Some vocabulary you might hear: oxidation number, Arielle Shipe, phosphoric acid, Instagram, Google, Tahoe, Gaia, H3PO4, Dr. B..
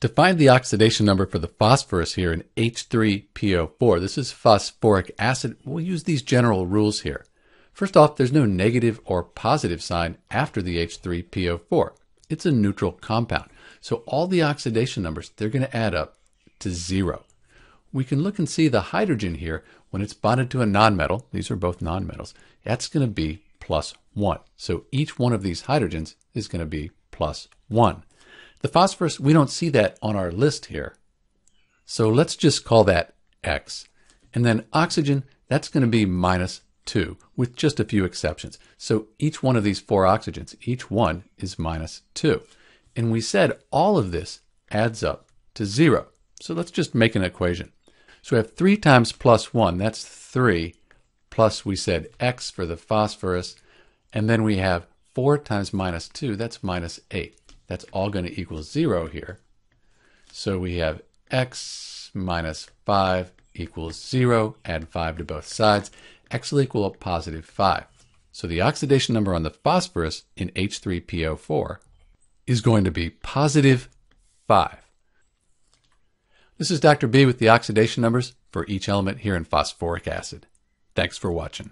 To find the oxidation number for the phosphorus here in H3PO4, this is phosphoric acid, we'll use these general rules here. First off, there's no negative or positive sign after the H3PO4. It's a neutral compound. So all the oxidation numbers, they're going to add up to 0. We can look and see the hydrogen here when it's bonded to a nonmetal. These are both nonmetals. That's going to be plus 1. So each one of these hydrogens is going to be plus 1. The phosphorus, we don't see that on our list here. So let's just call that X. And then oxygen, that's going to be minus 2, with just a few exceptions. So each one of these four oxygens, each one is minus 2. And we said all of this adds up to 0. So let's just make an equation. So we have 3 times plus 1, that's 3, plus we said X for the phosphorus. And then we have 4 times minus 2, that's minus 8. That's all going to equal 0 here. So we have X minus 5 equals 0. Add 5 to both sides. X will equal a positive 5. So the oxidation number on the phosphorus in H3PO4 is going to be positive 5. This is Dr. B with the oxidation numbers for each element here in phosphoric acid. Thanks for watching.